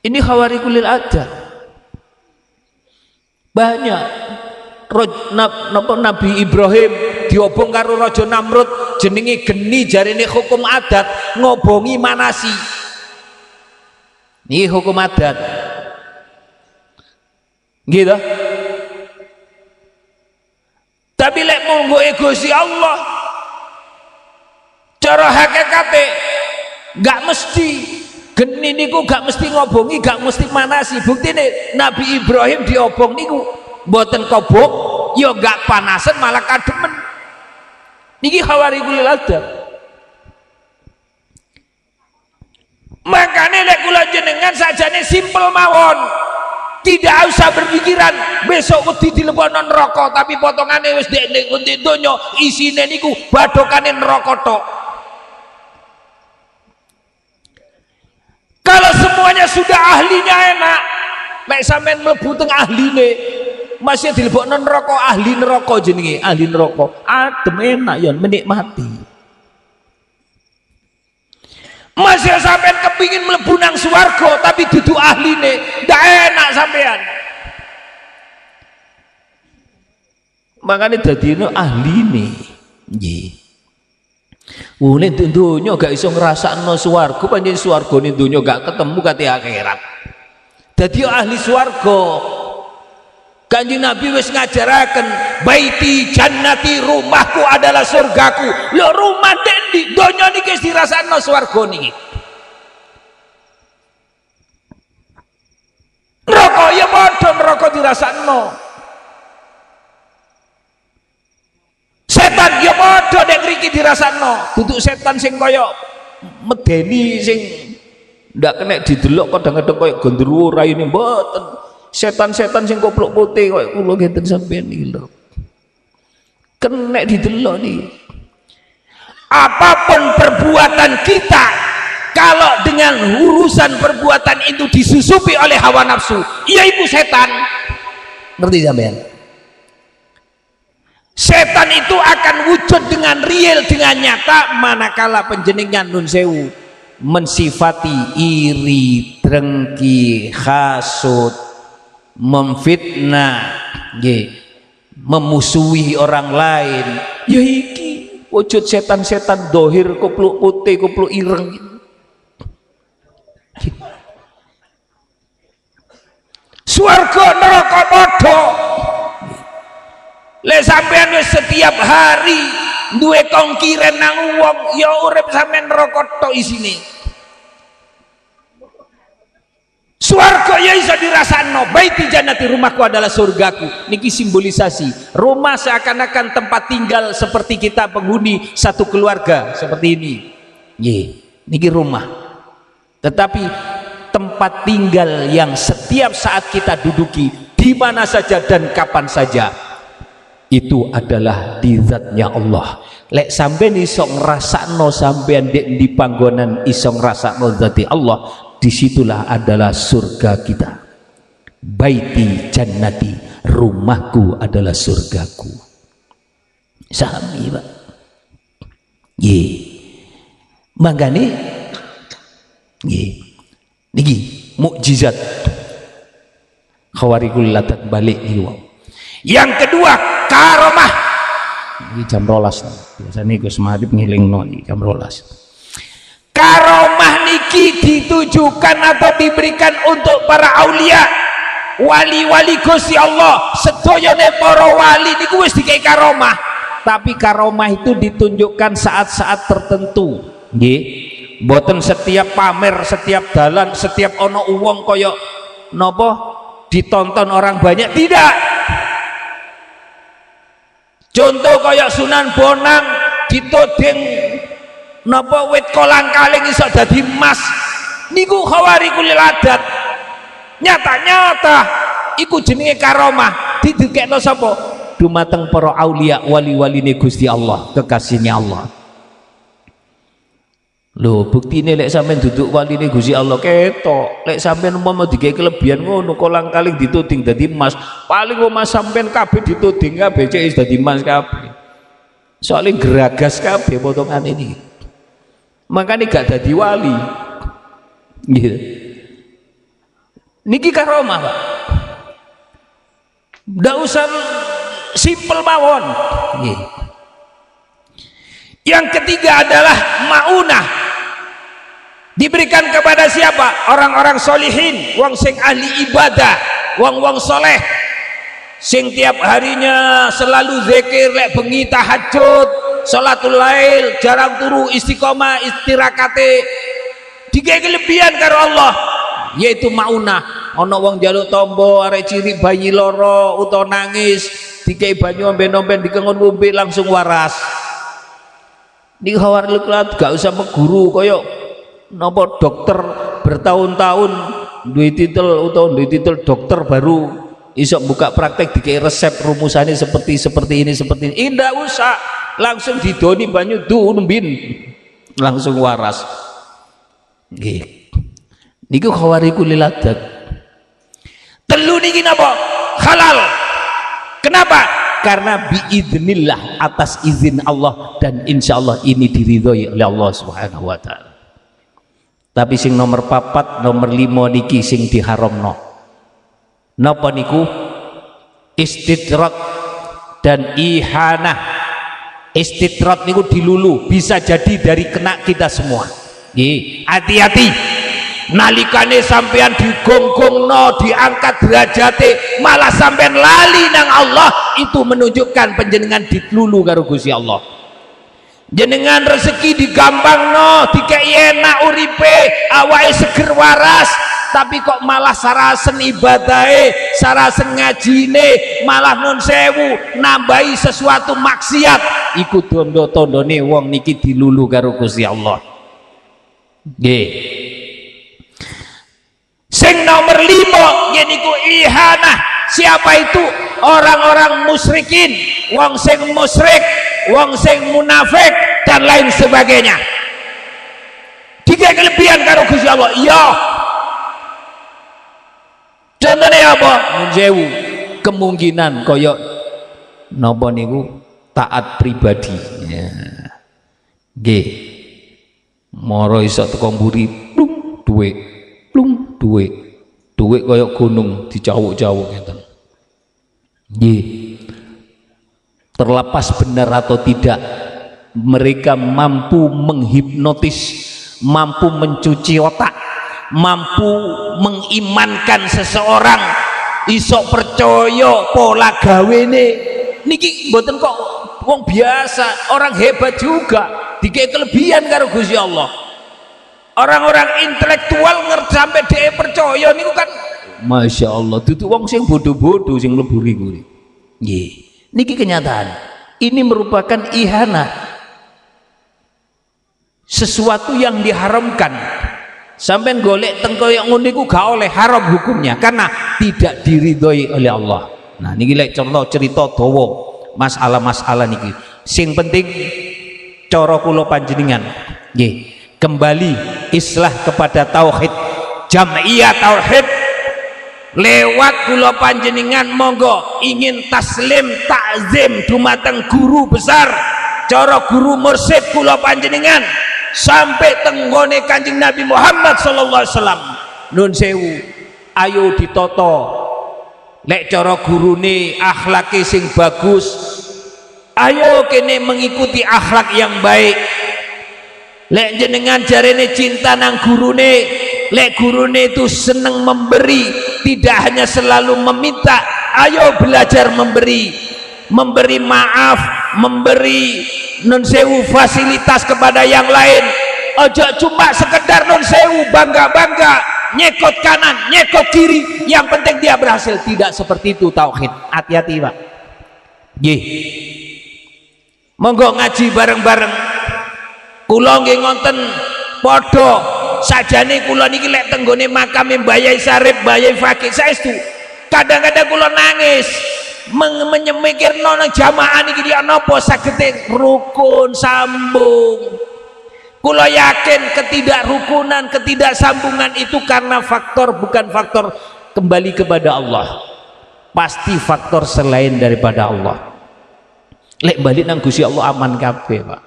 ini khawariqul lil adat. Banyak Nabi Ibrahim diobong karo raja Namrud, jenenge geni jarene hukum adat, ngobongi manasi. Ini hukum adat. Gitu. Tapi lek monggo Gusti Allah cara hakikate gak mesti geni niku, gak mesti ngobongi, gak mesti manasi. Buktine Nabi Ibrahim diobong niku mboten kobok, ya gak panasan malah kademen. Niki khawarikul adat. Makanya lek kula jenengan sajane simpel mawon, tidak usah berpikiran besok wedi dilebokno neraka, tapi potongane wis ndek ndek donya isine niku badokane neraka tok. Kalau semuanya sudah ahlinya enak, mek sampean mlebu teng ahline masih dilebokno neraka, ahli neraka jenenge, ahli neraka adem enak ya menikmati. Masih sampean kepingin mlebu nang swarga tapi duduk ahline ndak enak sampean. Makanya dadine ahline nggih. Wong nek donya gak iso ngrasakno swarga, pancen swargane donya gak ketemu kate akhirat. Dadi ahli swarga. Kanjeng Nabi wis ngajaraken, baiti jannati, rumahku adalah surgaku. Lho rumah dendi donya niki wis dirasakno swarga niki. Neraka ya padha neraka dirasakno. Setan ya padha nek mriki dirasakno. Duduk setan sing kaya medeni sing ndak kena didelok kadang-kadang kaya gondruwo raine mboten. Setan-setan sing koplok putih kok kula ngeten sampean iki lho. Kenek didelok niki. Apapun perbuatan kita, kalau dengan urusan perbuatan itu disusupi oleh hawa nafsu, yaitu setan. Ngerti sampean? Setan itu akan wujud dengan real, dengan nyata manakala panjenengan nun sewu mensifati iri, drengki, hasud, memfitnah, ye, memusuhi orang lain. Ya iki wujud setan-setan dohir, kupluk putih, kupluk ireng. Swarga neraka padha. Lek sampean wis setiap hari duwe kongkiren nang wong, ya urip sampean neraka tok isine. Swarga ya iso dirasakno, baiti jannati, rumahku adalah surgaku. Niki simbolisasi rumah seakan-akan tempat tinggal seperti kita penghuni satu keluarga seperti ini. Ye, niki rumah. Tetapi tempat tinggal yang setiap saat kita duduki di mana saja dan kapan saja itu adalah di zatnya Allah. Lek sampean iso ngrasakno sampean di panggonan iso ngrasakno zati Allah, disitulah adalah surga kita. Baiti jannati, rumahku adalah surgaku. Sahami Pak. Ye. Mangane ye. Niki mukjizat. Khawarikul latat balik iki wae. Yang kedua, karomah. Iki jam rolas. Biasane Gus Madhep ngilingno iki jam rolas. Karomah niki ditujukan atau diberikan untuk para aulia, wali-wali Gusti Allah. Sedoyone para wali niku wis dikai karomah, tapi karomah itu ditunjukkan saat-saat tertentu. Nggih, mboten setiap pamer, setiap dalan, setiap ono uwong koyo nopo ditonton orang banyak, tidak. Contoh koyo Sunan Bonang ditodeng napa wit kolang kaling iso dadi emas, niku khawarikul adat, nyata-nyata iku jenenge karomah. Didekno sapa? Dumateng para aulia, wali-waline Gusti Allah, kekasihnya Allah. Lho buktine lek sampean duduk waline Gusti Allah ketok, lek sampean umpama digawe kelebihan ngono kolang kaling dituding dadi emas, paling omah sampean kabeh dituding kabeh cek dadi emas kabeh, soalnya geragas kabeh potongan ini. Makanya gak dadi wali gitu. Niki karomah Pak, ndak usah simpel mawon. Yang ketiga adalah maunah, diberikan kepada siapa? Orang-orang solihin, wong sing ahli ibadah, wong-wong soleh sing tiap harinya selalu zikir, lek bengi tahajud, salatul lail, jarang turu, istiqomah, istirakate, tiga kelebihan karo Allah, yaitu maunah. Ono wong jaluk tombo arek cilik bayi loro utawa nangis, dikei banyu omben-omben dikengon ngombe langsung waras. Niku hawar lukulat gak usah meguru koyo napa dokter bertahun-tahun duwe titel utawa duwe titel dokter baru iso buka praktek dikei resep rumusane seperti seperti ini seperti ini. Ndak usah, langsung didoni banyu dumbin langsung waras. Nggih. Niku khawariku liladak. Telu niki napa? Halal. Kenapa? Karena biidznillah, atas izin Allah, dan insya Allah ini diridhoi oleh Allah Subhanahu wa taala. Tapi sing nomor papat, nomor lima niki sing diharamno. Napa niku? Istidrak dan ihanah. Istidrak niku dilulu, bisa jadi dari kena kita semua. Nggih, hati-hati. Nalikane sampean digonggongno, diangkat derajate, malah sampean lali nang Allah, itu menunjukkan penjenengan ditlulu karo Gusti Allah. Jenengan rezeki digampangno, dikei enak uripe, awake seger waras, tapi kok malah sarasen ibadahe, sarasen ngajine, malah nun sewu nambahi sesuatu maksiat. Iku tondo-tondone wong niki dilulu karo Gusti Allah. Nggih. Sing nomor lima yaitu ihanah. Siapa itu? Orang-orang musyrikin, wong sing musyrik, wong sing munafik, dan lain sebagainya. Tiga kelebihan karo Gusti Allah. Ya, contohnya apa? Menjewu kemungkinan koyok nopo niku taat pribadi ya. G moro iso teko mburi plung duwe plung duit duit kayak gunung dijauh-jauh gitu. Terlepas benar atau tidak, mereka mampu menghipnotis, mampu mencuci otak, mampu mengimankan seseorang iso percaya pola gawene niki mboten kok wong biasa, orang hebat juga dikei kelebihan karo Gusti Allah. Orang-orang intelektual ngerti sampai dia percaya niku kan masya Allah, itu wong sing bodoh-bodoh sing mlebu ngene. Nggih, niki kenyataan. Ini merupakan ihanah, sesuatu yang diharamkan. Sampai golek teng koyo ngono niku gak oleh, haram hukumnya karena tidak diridhoi oleh Allah. Nah niki lek contoh cerita dawa masalah-masalah niki. Sing penting cara kula panjenengan nggih kembali islah kepada tauhid, jam'iyah tauhid lewat kula panjenengan. Monggo ingin taslim takzim dumateng guru besar, cara guru mursyid kula panjenengan sampai tenggone Kanjeng Nabi Muhammad sallallahu alaihi wasallam. Nun sewu, ayo ditoto lek cara gurune akhlake sing bagus, ayo kene mengikuti akhlak yang baik. Lek jenengan jarene cinta nang gurune, lek gurune itu seneng memberi, tidak hanya selalu meminta. Ayo belajar memberi, memberi maaf, memberi non sewu fasilitas kepada yang lain. Ojo cuma sekedar non sewu bangga-bangga, nyekot kanan, nyekot kiri, yang penting dia berhasil. Tidak seperti itu tauhid. Hati-hati Pak. Nggih. Monggo ngaji bareng-bareng. Kula nggih ngonten padha sajane kula niki lek tenggone makame Mbayai Sarip, Mbayai Fakih saestu kadang-kadang kula nangis memikirno nang jamaah niki dia napa sagete rukun sambung. Kula yakin ketidakrukunan, ketidaksambungan itu karena faktor, bukan faktor kembali kepada Allah. Pasti faktor selain daripada Allah. Lek balik nang Gusti Allah aman kabeh, Pak.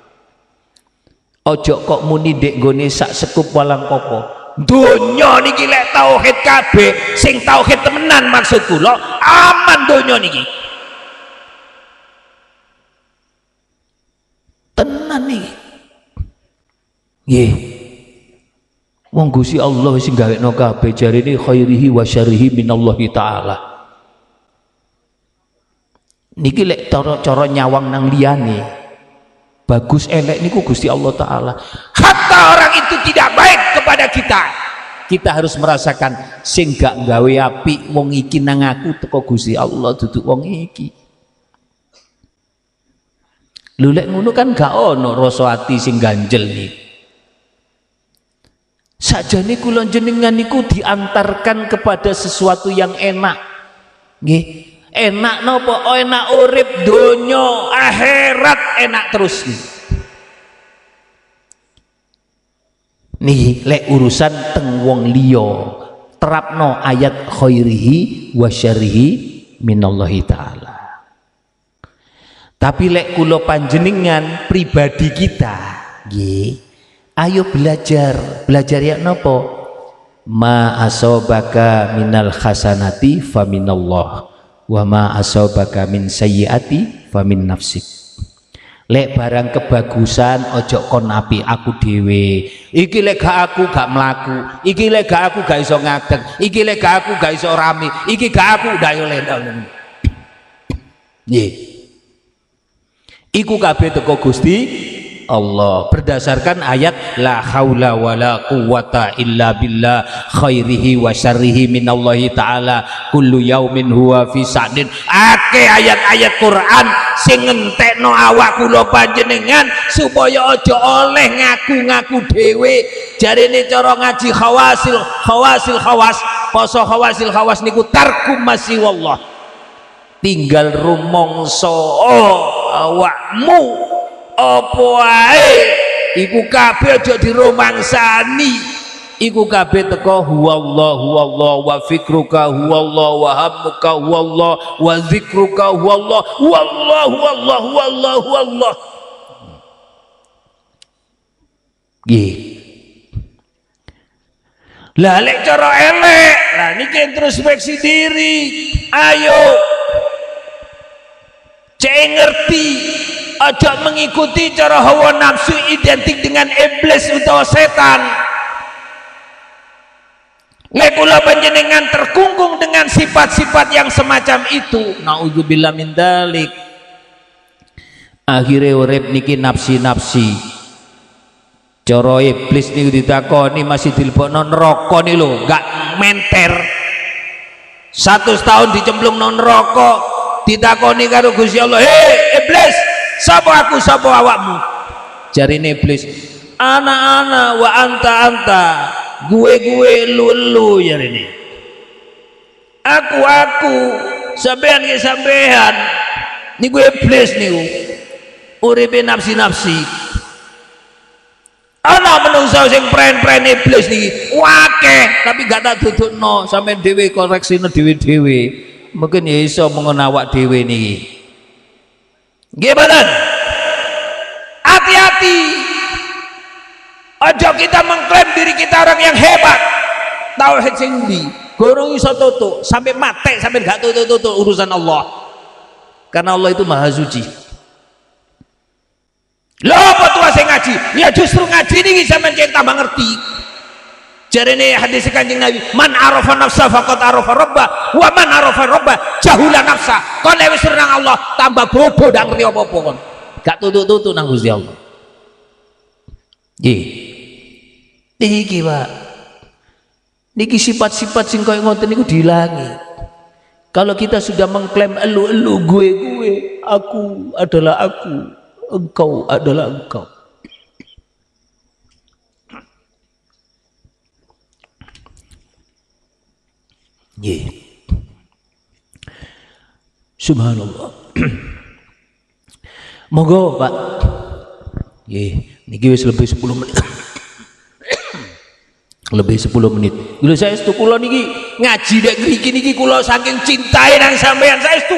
Ojo kok muni dek gone sak sekup walang kopo. Donya niki lek tauhid kabeh, sing tauhid temenan maksud kula, aman donya niki. tenan nih. Nggih. Wong Gusti Allah sing gawekno kabeh jarine khairihi wa syarrihi minallahi taala. Niki lek cara nyawang nang liyane, bagus elek niku Gusti Allah taala. Hatta orang itu tidak baik kepada kita, kita harus merasakan sing gak gawe apik wong iki nang aku teko Gusti Allah duduk wong iki. Lho lek ngono kan gak ono rasa ati sing ganjel niku. Sajane kula jenengan niku diantarkan kepada sesuatu yang enak. Nggih, enak napa? Oh, enak urip donya, akhirat enak terus. Nih lek urusan teng wong liya, terapno ayat khairihi wa syarihi minallahi taala. Tapi lek kula panjenengan pribadi kita, nggih. Ayo belajar, belajar ya nopo. Ma asobaka minal khasanati faminallah, wa ma asobaka min sayyiati famin nafsik. Lek barang kebagusan ojo kon api aku dewe. Iki lek gak aku gak melaku. Iki lek gak aku gak iso ngadeg. Iki lek gak aku gak iso rame. Iki gak aku gak iso lendang. Nggih. Iku kabeh teko Gusti Allah berdasarkan ayat la haula wala quwata illa billah khairihi wa syarrihi minallahi taala kullu yaumin huwa fi sa'din. Ake ayat-ayat Quran sing ngentekno awak kula panjenengan supaya aja oleh ngaku-ngaku dhewe. Jarene cara ngaji khawasil khawasil khawas, poso khawasil khawas niku tarku masih wallah. Tinggal rumangsa awakmu apa ae iku kabeh aja diromangsani, iku kabeh teko huwallahu wallahu wa fikruka huwallahu wa hammuka huwallahu wa dzikruka huwallahu wallahu wallahu wallahu wallah. Nggih, lah lek cara elek lah niki introspeksi diri. Ayo cek ngerti, ojo mengikuti cara hawa nafsu identik dengan iblis atau setan. Lek kula panjenengan terkungkung dengan sifat-sifat yang semacam itu, naudzubillah min dzalik. Akhire urip niki nafsi-nafsi. Cara iblis niku ditakoni masih dilebokno neraka niku lho, gak menter. seratus tahun dicemplungno neraka, ditakoni karo Gusti Allah, "Hei iblis, sapa aku, sapa awakmu?" Jarine iblis, "Ana-ana wa anta-anta, gue-gue lu-lu." Jarine, "Aku-aku, sampean ke sampean." Ini gue iblis niku, uripe nafsi-nafsi. Ana menungso sing pren-pren iblis niki wakeh, tapi gak tak dudukno, sampean dhewe koreksine dhewe-dhewe. Mungkin ya iso mengen awak dhewe niki. Gimana? Hati-hati, ojo kita mengklaim diri kita orang yang hebat. Tauhid sing ndi gorong iso tutuk sampai mati, sampai gak tutuk-tutuk urusan Allah, karena Allah itu maha suci. Lho apa tuwa sing ngaji? Ya justru ngaji niki sampean cek tambah ngerti. Jarene hadis Kanjeng Nabi, "Man arafa nafsa faqad arafa rabbah, wa man arafa rabbah jahula nafsa." Kon lek wis nang Allah tambah bobo ndak ngerti apa-apa kon. Gak tutuk-tutuk nang Gusti Allah. Nggih. Niki, Pak. Niki sifat-sifat sing kaya ngoten niku diilangi. Kalau kita sudah mengklaim elu-elu, gue-gue, aku adalah aku, engkau adalah engkau. Yeah. Subhanallah. Monggo Pak. Nggih, niki wis lebih sepuluh menit. Lebih sepuluh menit. Lho saya setu kula niki ngaji nek niki niki kula saking cintai nang sampean saya setu.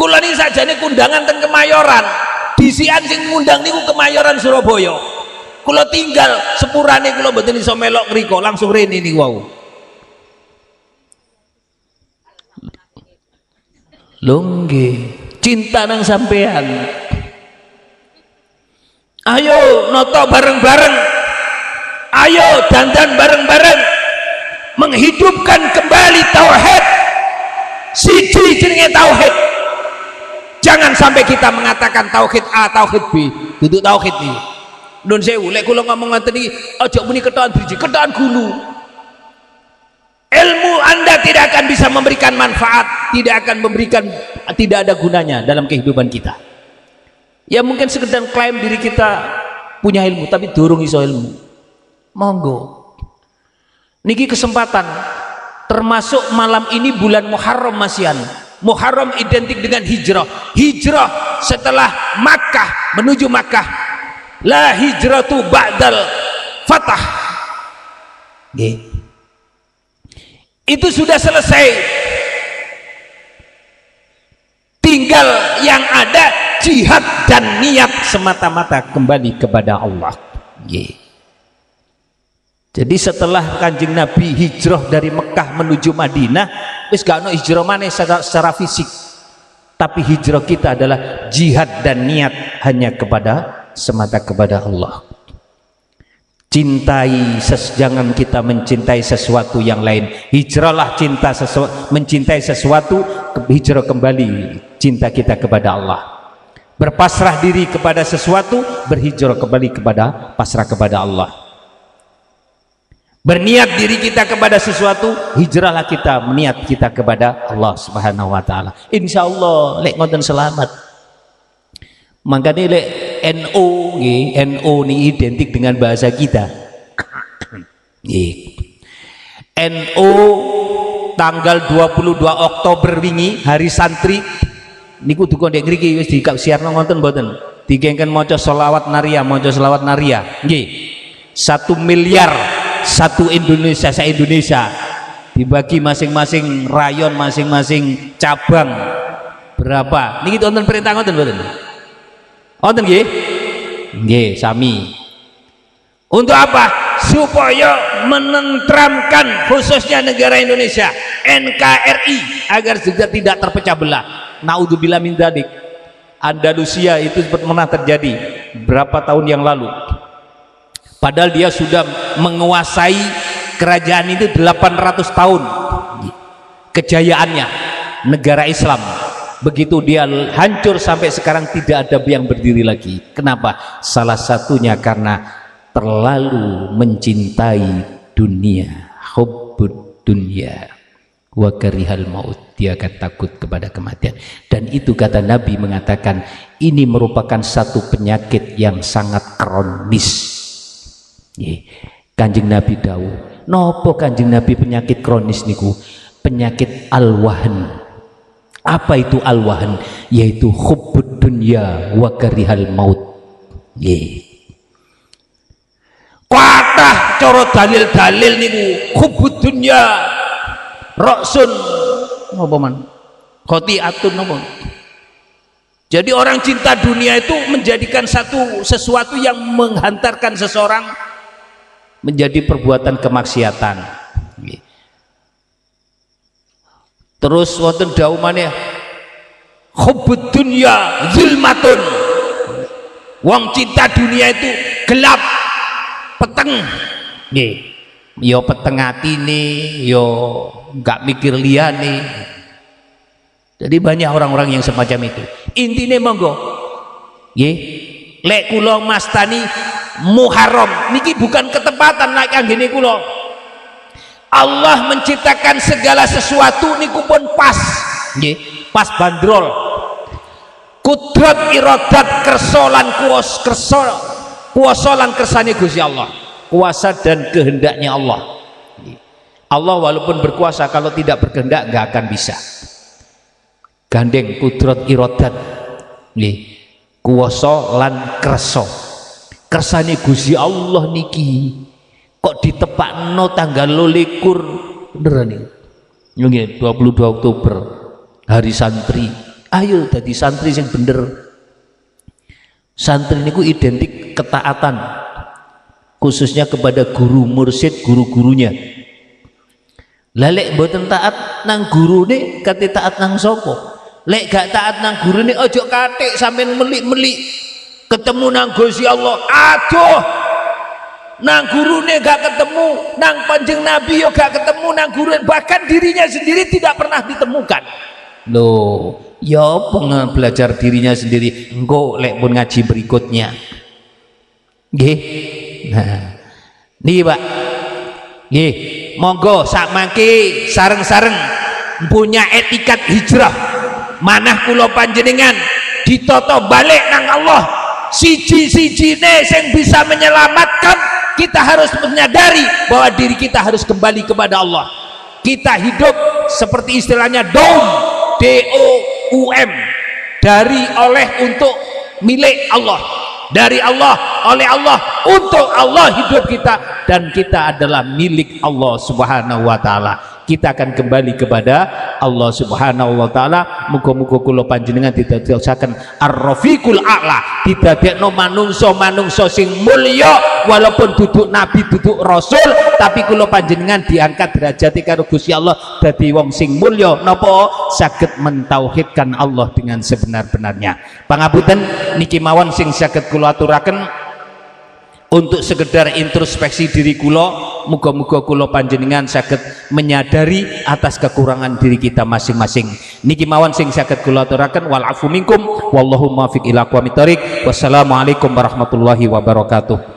Kula niki sajane kundangan teng Kemayoran. Disian sing ngundang niku Kemayoran Surabaya. Kula tinggal sepurane kula mboten iso melok mriku, langsung rene niku wau. Lho nggih, cinta nang sampean. Ayo noto bareng-bareng, ayo dandan bareng-bareng, menghidupkan kembali tauhid. Siji jenenge tauhid. Jangan sampai kita mengatakan tauhid A, tauhid B, duduk tauhid ini. Nun sewu, lek kula ngomong ngoten iki, aja muni ketokan driji, ketokan gulu. Ilmu Anda tidak akan bisa memberikan manfaat, tidak akan memberikan, tidak ada gunanya dalam kehidupan kita. Ya mungkin sekedar klaim diri kita punya ilmu, tapi durung iso ilmu. Monggo. Niki kesempatan, termasuk malam ini bulan Muharram masian. Muharram identik dengan hijrah. Hijrah setelah Makkah, menuju Makkah. La hijratu ba'dal fatah. Nggih. Itu sudah selesai, tinggal yang ada jihad dan niat semata-mata kembali kepada Allah. Yeah. Jadi setelah Kanjeng Nabi hijrah dari Mekah menuju Madinah, wis gak ono hijrah maneh secara, secara fisik, tapi hijrah kita adalah jihad dan niat hanya kepada semata kepada Allah. Cintai, jangan kita mencintai sesuatu yang lain. Hijrahlah cinta sesu, mencintai sesuatu, hijrah kembali cinta kita kepada Allah. Berpasrah diri kepada sesuatu, berhijrah kembali kepada pasrah kepada Allah. Berniat diri kita kepada sesuatu, hijrahlah kita niat kita kepada Allah Subhanahu wa taala. Insyaallah lek ngoten selamat. Mangkane lek N O nggih, N O ini identik dengan bahasa kita. Nggih. N O tanggal dua puluh dua Oktober wingi hari santri niku duka ndek mriki wis dikasiarno ngoten mboten. Dikengken maca selawat naria, maca selawat naria. Nggih. satu miliar satu Indonesia, sa Indonesia. Dibagi masing-masing rayon, masing-masing cabang. Berapa? Niki wonten perintah ngoten mboten? Wonten nggih? Nggih, sami. Untuk apa? Supaya menentramkan khususnya negara Indonesia, N K R I, agar juga tidak terpecah belah. Naudzubillah min dzalik. Andalusia itu pernah terjadi berapa tahun yang lalu. Padahal dia sudah menguasai kerajaan itu delapan ratus tahun. Kejayaannya negara Islam. Begitu dia hancur sampai sekarang tidak ada yang berdiri lagi. Kenapa? Salah satunya karena terlalu mencintai dunia, hubbud dunia, wa karihal maut. Dia akan takut kepada kematian. Dan itu kata Nabi mengatakan ini merupakan satu penyakit yang sangat kronis. Kanjeng Nabi dawuh, nopo Kanjeng Nabi penyakit kronis niku? Penyakit al-wahn. Apa itu al-wahn? Yaitu hubbud dunya wa karihal maut. Nggih. Kathah cara dalil-dalil niku hubbud dunya ra'sun napa man? Khotiatun napa? Jadi orang cinta dunia itu menjadikan satu sesuatu yang menghantarkan seseorang menjadi perbuatan kemaksiatan. Nggih. Terus wonten dawuh maneh hubbud dunya zulmatun. Wong cinta dunia itu gelap, peteng. Nggih. Ya peteng atine, ya enggak mikir liyane. Jadi banyak orang-orang yang semacam itu. Intine monggo. Nggih. Lek kula mastani Muharram niki bukan ketepatan lek anggene kula. Allah menciptakan segala sesuatu niku pun pas, nggih, pas bandrol. Kudrat iradat kersolan kuas kersol, kuasolan kersane Gusti Allah, kuasa dan kehendaknya Allah. Allah walaupun berkuasa kalau tidak berkehendak nggak akan bisa. Gandeng kudrat iradat, nggih, kuasolan kerso, kersane Gusti Allah niki. Kok ditepakno tanggal likur beneran ini dua puluh dua Oktober hari santri. Ayo dadi santri yang bener. Santri niku identik ketaatan khususnya kepada guru mursyid, guru-gurunya. Lelek mboten taat nang gurune kate taat nang sapa? Lek gak taat nang gurune ojo katik sampean melik-melik ketemu nang Gusti Allah, aduh, nang gurune gak ketemu, nang Kanjeng Nabi yo gak ketemu, nang gurune bahkan dirinya sendiri tidak pernah ditemukan. Loh, yo pengen belajar dirinya sendiri, engko lek pun ngaji berikutnya. Nggih. Nah, niki Pak. Nggih, monggo sakmangke sareng-sareng punya etikat hijrah. Manah kula panjenengan ditoto balik nang Allah. Siji-sijine sing bisa menyelamatkan, kita harus menyadari bahwa diri kita harus kembali kepada Allah. Kita hidup seperti istilahnya doum, D O U M, dari, oleh, untuk, milik Allah. Dari Allah, oleh Allah, untuk Allah hidup kita, dan kita adalah milik Allah Subhanahu wa taala. Kita akan kembali kepada Allah Subhanahu wa taala. Muga-muga kula panjenengan didadekaken Ar-Rafiqul A'la, didadekno manungsa-manungsa sing mulya, walaupun duduk nabi duduk rasul, tapi kula panjenengan diangkat derajate karo Gusti Allah dadi wong sing mulya. Napa? Saged mentauhidkan Allah dengan sebenar-benarnya. Pangapunten niki mawon sing saged kula aturaken untuk sekedar introspeksi diri kula. Muga-muga kula panjenengan saged menyadari atas kekurangan diri kita masing-masing. Niki mawon sing saged kula aturaken, wal afu minkum, wallahu muwaffiq ila aqwamit thoriq. Wassalamualaikum warahmatullahi wabarakatuh.